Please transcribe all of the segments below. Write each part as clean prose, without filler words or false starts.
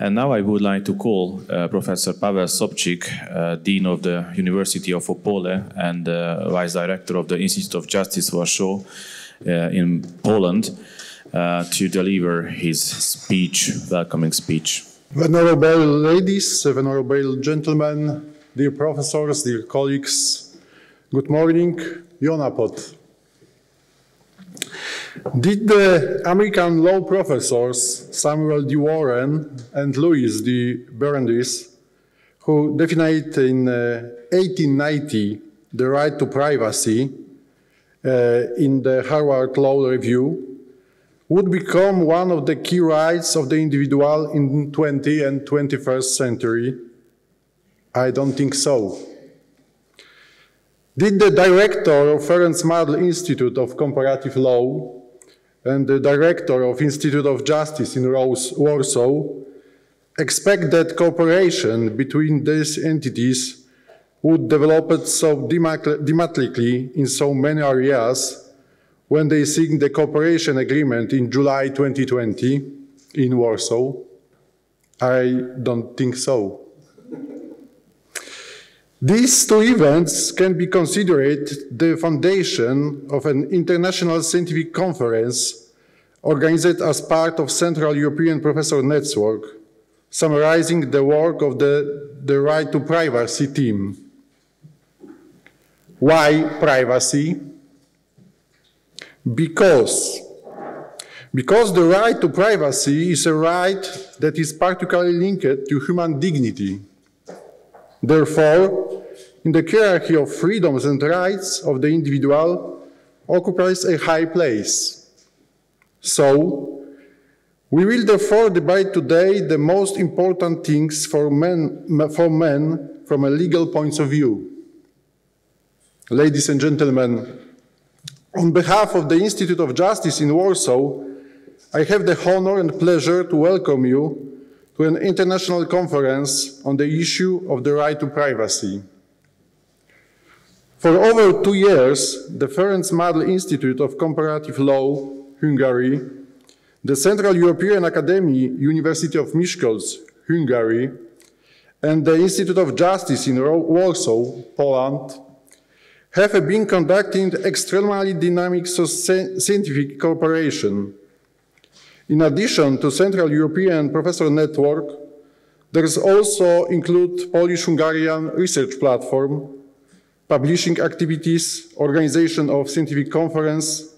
And now I would like to call Professor Paweł Sobczyk, Dean of the University of Opole and Vice Director of the Institute of Justice Warsaw in Poland, to deliver his speech, welcoming speech. Venerable ladies, venerable gentlemen, dear professors, dear colleagues, good morning, Jonapod. Did the American law professors Samuel D. Warren and Louis D. Brandeis, who defined in 1890 the right to privacy in the Harvard Law Review, would become one of the key rights of the individual in 20th and 21st century? I don't think so. Did the director of Ferenc Mádl Institute of Comparative Law and the director of Institute of Justice in Warsaw expect that cooperation between these entities would develop so dramatically in so many areas when they signed the cooperation agreement in July 2020 in Warsaw? I don't think so. These two events can be considered the foundation of an international scientific conference organized as part of Central European Professor Network, summarizing the work of the Right to Privacy team. Why privacy? Because the right to privacy is a right that is particularly linked to human dignity. Therefore, in the hierarchy of freedoms and rights of the individual, occupies a high place. So, we will therefore debate today the most important things for men from a legal point of view. Ladies and gentlemen, on behalf of the Institute of Justice in Warsaw, I have the honor and pleasure to welcome you to an international conference on the issue of the right to privacy. For over 2 years, the Ferenc Mádl Institute of Comparative Law, Hungary, the Central European Academy, University of Miskolc, Hungary, and the Institute of Justice in Warsaw, Poland, have been conducting extremely dynamic scientific cooperation. In addition to Central European Professor Network, there is also include Polish-Hungarian Research Platform, publishing activities, organization of scientific conference,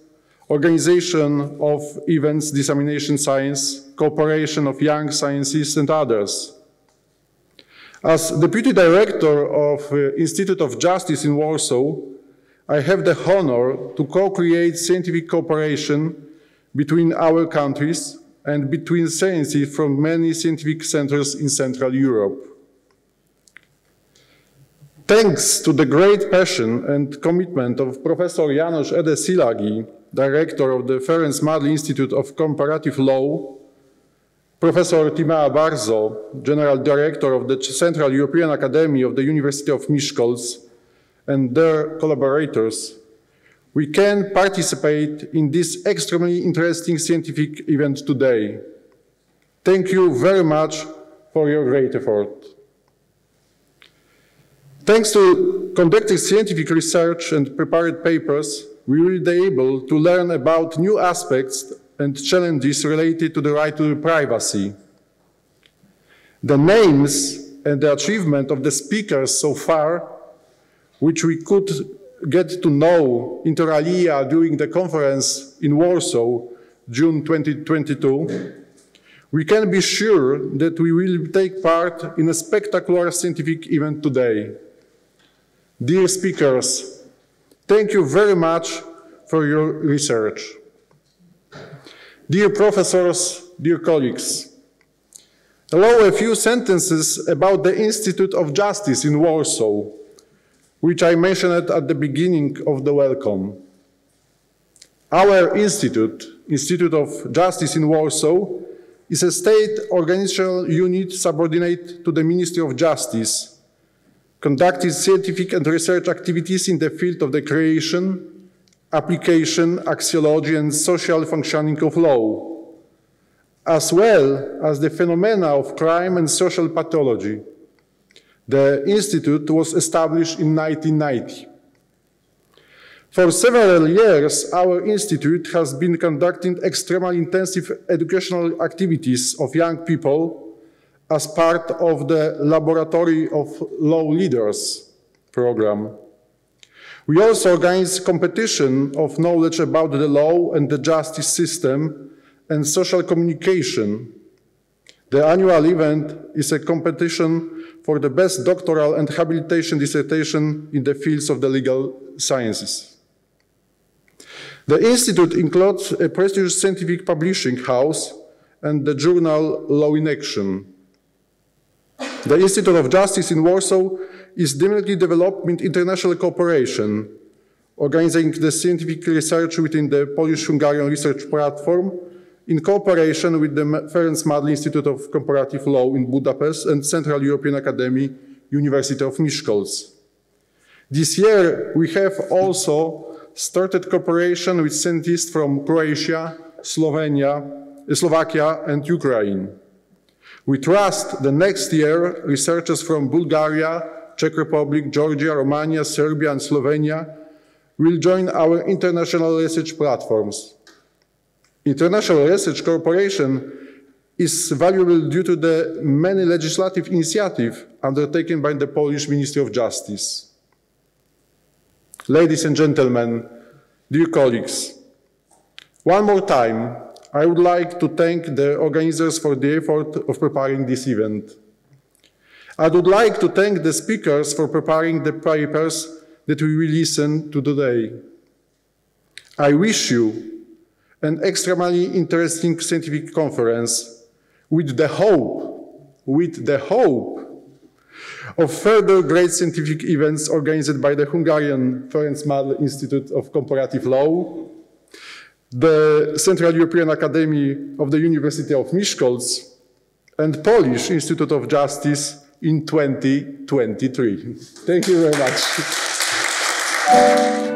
organization of events, dissemination science, cooperation of young sciences and others. As Deputy Director of Institute of Justice in Warsaw, I have the honor to co-create scientific cooperation between our countries and between scientists from many scientific centers in Central Europe. Thanks to the great passion and commitment of Professor Janos Edesilagi, Director of the Ferenc Mádl Institute of Comparative Law, Professor Timea Barzo, General Director of the Central European Academy of the University of Miskolc, and their collaborators, we can participate in this extremely interesting scientific event today. Thank you very much for your great effort. Thanks to conducting scientific research and prepared papers, we will be able to learn about new aspects and challenges related to the right to privacy. The names and the achievement of the speakers so far, which we could get to know inter alia during the conference in Warsaw, June 2022, we can be sure that we will take part in a spectacular scientific event today. Dear speakers, thank you very much for your research. Dear professors, dear colleagues, allow a few sentences about the Institute of Justice in Warsaw, which I mentioned at the beginning of the welcome. Our institute, Institute of Justice in Warsaw, is a state organizational unit subordinate to the Ministry of Justice, conducting scientific and research activities in the field of the creation, application, axiology, and social functioning of law. as well as the phenomena of crime and social pathology. The institute was established in 1990. For several years, our institute has been conducting extremely intensive educational activities of young people as part of the Laboratory of Law Leaders program. We also organize competition of knowledge about the law and the justice system and social communication. The annual event is a competition for the best doctoral and habilitation dissertation in the fields of the legal sciences. The institute includes a prestigious scientific publishing house and the journal Law in Action. The Institute of Justice in Warsaw is definitely developing international cooperation, organizing the scientific research within the Polish-Hungarian Research Platform in cooperation with the Ferenc Mádl Institute of Comparative Law in Budapest and Central European Academy, University of Miskolc. This year, we have also started cooperation with scientists from Croatia, Slovakia, and Ukraine. We trust that next year, researchers from Bulgaria, Czech Republic, Georgia, Romania, Serbia, and Slovenia will join our international research platforms. International research cooperation is valuable due to the many legislative initiatives undertaken by the Polish Ministry of Justice. Ladies and gentlemen, dear colleagues, one more time, I would like to thank the organizers for the effort of preparing this event. I would like to thank the speakers for preparing the papers that we will listen to today. I wish you an extremely interesting scientific conference with the hope of further great scientific events organized by the Hungarian Ferenc Mádl Institute of Comparative Law, the Central European Academy of the University of Miskolc, and Polish Institute of Justice in 2023. Thank you very much.